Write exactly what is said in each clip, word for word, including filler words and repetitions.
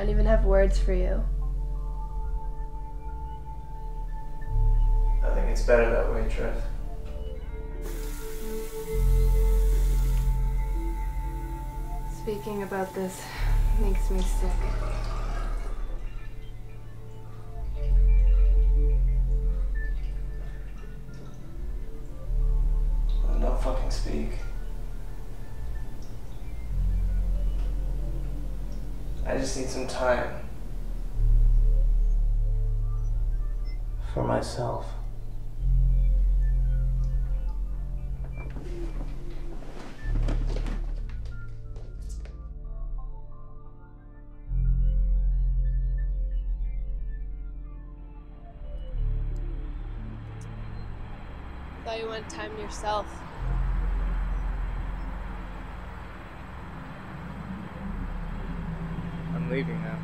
I don't even have words for you. I think it's better that way, Triff. Speaking about this makes me sick. Well, don't fucking speak. I just need some time. For myself. I thought you wanted time to yourself. I'm leaving now.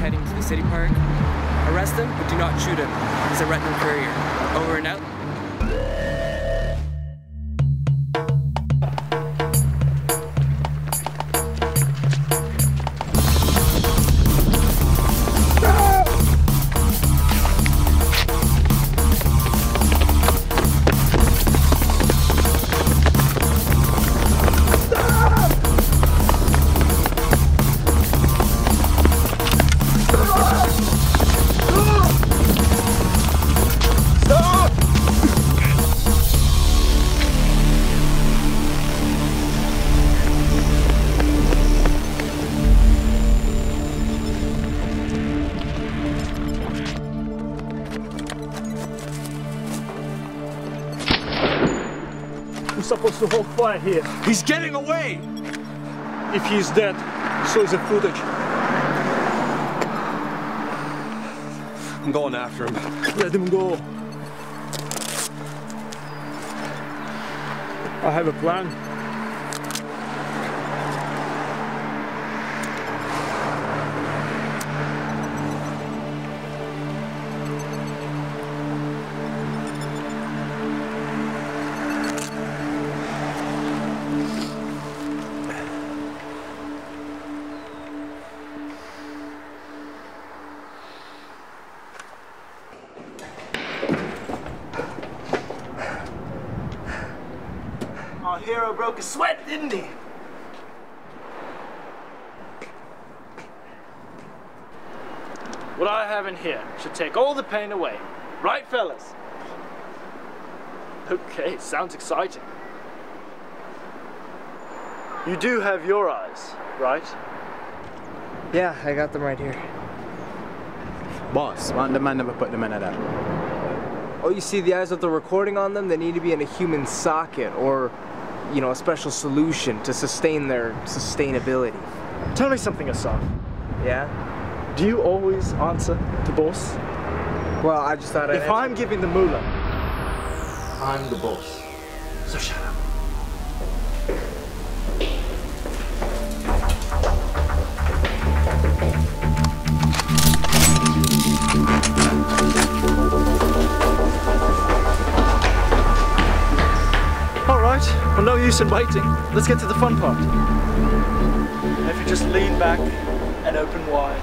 Heading to the city park. Arrest him, but do not shoot him. He's a retinal courier. Over and out. You're supposed to hold fire here. He's getting away! If he's dead, so is the footage. I'm going after him. Let him go. I have a plan. Our hero broke a sweat, didn't he? What I have in here should take all the pain away. Right, fellas? Okay, sounds exciting. You do have your eyes, right? Yeah, I got them right here. Boss, why did I never put them in at that? Oh, you see the eyes with the recording on them? They need to be in a human socket or, you know, a special solution to sustain their sustainability. Tell me something, Asaf. Yeah? Do you always answer to boss? Well, I just thought I'd If I'm giving the moolah, I'm the boss. So shut up. use in waiting. Let's get to the fun part. If you just lean back and open wide.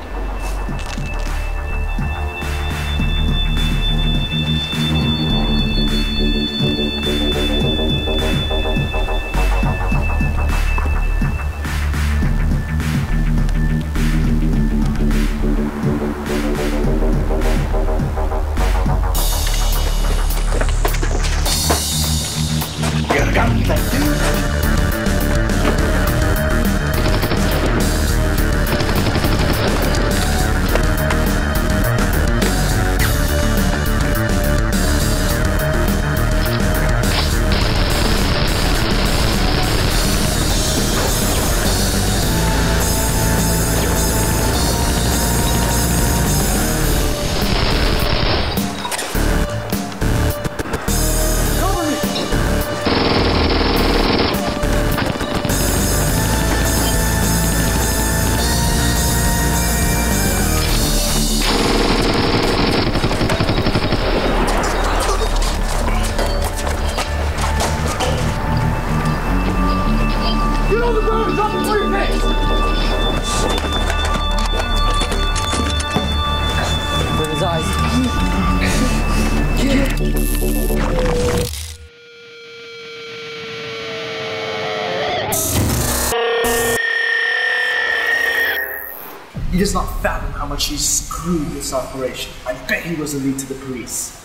He does not fathom how much he screwed this operation. I bet he was a lead to the police.